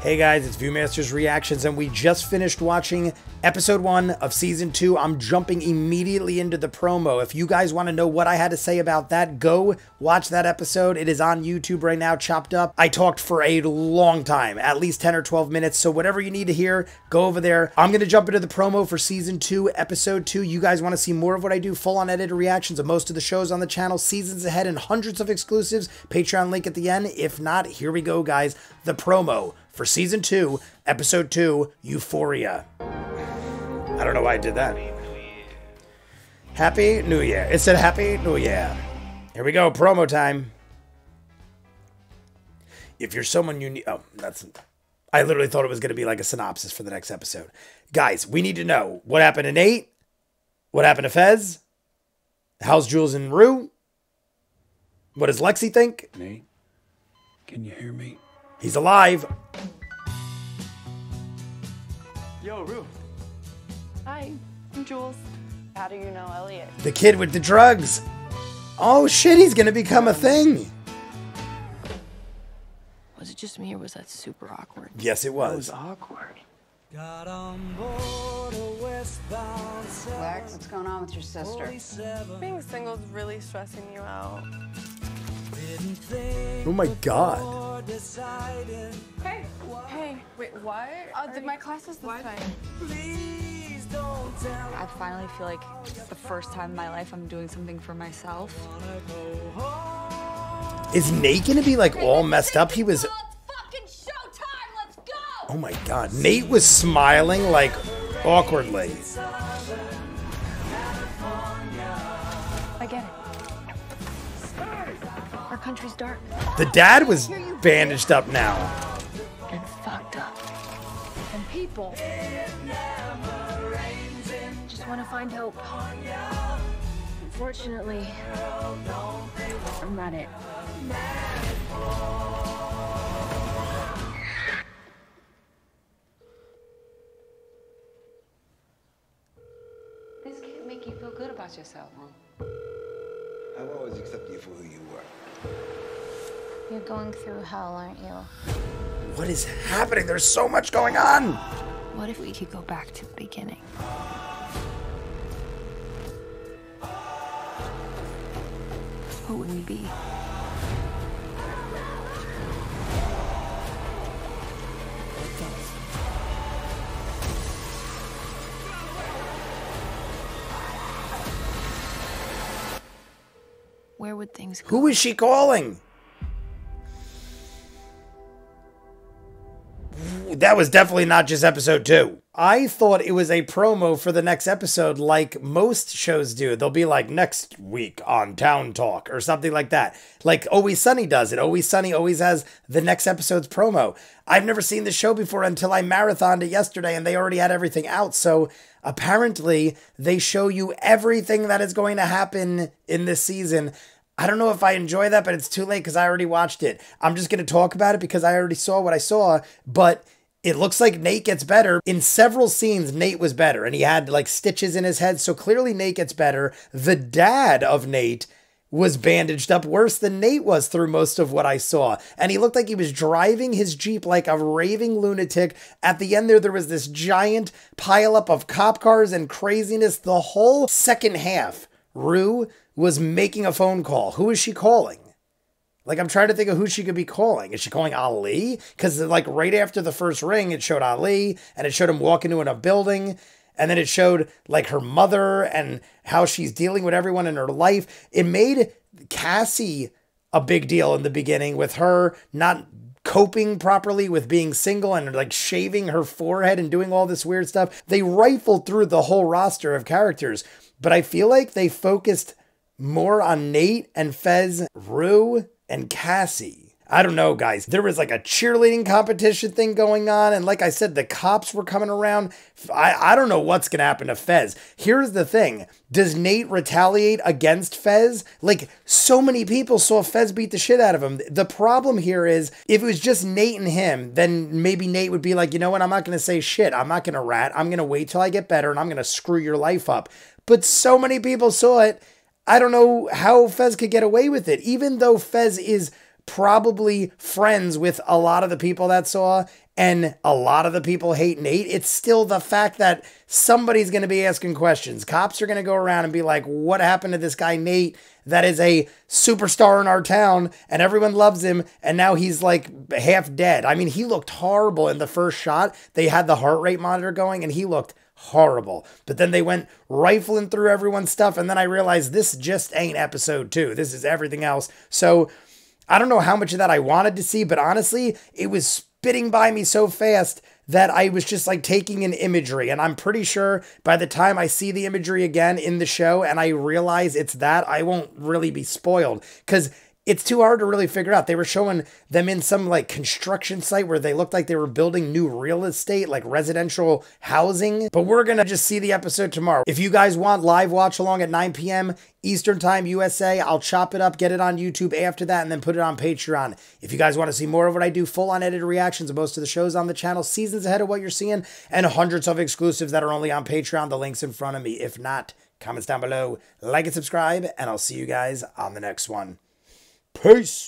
Hey guys, it's ViewMasters Reactions, and we just finished watching episode 1 of season 2. I'm jumping immediately into the promo. If you guys want to know what I had to say about that, go watch that episode. It is on YouTube right now, chopped up. I talked for a long time, at least 10 or 12 minutes. So whatever you need to hear, go over there. I'm going to jump into the promo for season 2, episode 2. You guys want to see more of what I do, full on edited reactions of most of the shows on the channel, seasons ahead, and hundreds of exclusives. Patreon link at the end. If not, here we go, guys. The promo for season 2, episode 2, Euphoria. I don't know why I did that. Happy New Year. It said Happy New Year. Here we go, promo time. If you're someone you need... Oh, that's... I literally thought it was going to be like a synopsis for the next episode. Guys, we need to know what happened to Nate, what happened to Fez, how's Jules and Rue, what does Lexi think? Nate, can you hear me? He's alive. Yo, Rue. Hi, I'm Jules. How do you know Elliot? The kid with the drugs. Oh shit, he's gonna become a thing. Was it just me or was that super awkward? Yes, it was. It was awkward. Got on board a westbound. Lex, what's going on with your sister? 47. Being single's really stressing you out. Oh my god. Hey, hey, wait, what? Oh, did my classes this time? Please don't tell. I finally feel like it's the first time in my life I'm doing something for myself. Is Nate gonna be like all messed up? He was. Fucking showtime, let's go! Oh my god, Nate was smiling like awkwardly. I get it. Our country's dark. The dad was bandaged up now. And fucked up. And people just want to find hope. Unfortunately, I'm not it. This can't make you feel good about yourself, huh? I've always accepted you for who you were. You're going through hell, aren't you? What is happening? There's so much going on! What if we could go back to the beginning? What would we be? Where would things go? Who is she calling? That was definitely not just episode 2. I thought it was a promo for the next episode like most shows do. They'll be like, next week on Town Talk or something like that. Like Always Sunny does it. Always Sunny always has the next episode's promo. I've never seen the show before until I marathoned it yesterday and they already had everything out. So apparently they show you everything that is going to happen in this season. I don't know if I enjoy that, but it's too late because I already watched it. I'm just going to talk about it because I already saw what I saw, but it looks like Nate gets better. In several scenes, Nate was better, and he had, like, stitches in his head, so clearly Nate gets better. The dad of Nate was bandaged up worse than Nate was through most of what I saw. And he looked like he was driving his Jeep like a raving lunatic. At the end there was this giant pileup of cop cars and craziness. The whole second half, Rue was making a phone call. Who is she calling? Like, I'm trying to think of who she could be calling. Is she calling Ali? Because, like, right after the first ring, it showed Ali, and it showed him walking into a building, and then it showed, like, her mother and how she's dealing with everyone in her life. It made Cassie a big deal in the beginning with her not coping properly with being single and, like, shaving her forehead and doing all this weird stuff. They rifled through the whole roster of characters, but I feel like they focused more on Nate and Fez, Rue, and Cassie. I don't know, guys. There was like a cheerleading competition thing going on, and like I said, the cops were coming around. I don't know what's gonna happen to Fez. Here's the thing. Does Nate retaliate against Fez? Like, so many people saw Fez beat the shit out of him. The problem here is, if it was just Nate and him, then maybe Nate would be like, you know what, I'm not gonna say shit. I'm not gonna rat. I'm gonna wait till I get better, and I'm gonna screw your life up. But so many people saw it, I don't know how Fez could get away with it, even though Fez is probably friends with a lot of the people that saw, and a lot of the people hate Nate, it's still the fact that somebody's going to be asking questions. Cops are going to go around and be like, what happened to this guy Nate that is a superstar in our town and everyone loves him, and now he's like half dead? I mean, he looked horrible in the first shot. They had the heart rate monitor going and he looked horrible. But then they went rifling through everyone's stuff, and then I realized this just ain't episode 2. This is everything else. So I don't know how much of that I wanted to see, but honestly, it was spitting by me so fast that I was just like taking in imagery. And I'm pretty sure by the time I see the imagery again in the show and I realize it's that, I won't really be spoiled, because it's too hard to really figure out. They were showing them in some like construction site where they looked like they were building new real estate, like residential housing. But we're going to just see the episode tomorrow. If you guys want live watch along at 9 p.m. Eastern Time USA, I'll chop it up, get it on YouTube after that, and then put it on Patreon. If you guys want to see more of what I do, full on edited reactions of most of the shows on the channel, seasons ahead of what you're seeing, and hundreds of exclusives that are only on Patreon, the link's in front of me. If not, comments down below, like and subscribe, and I'll see you guys on the next one. Peace.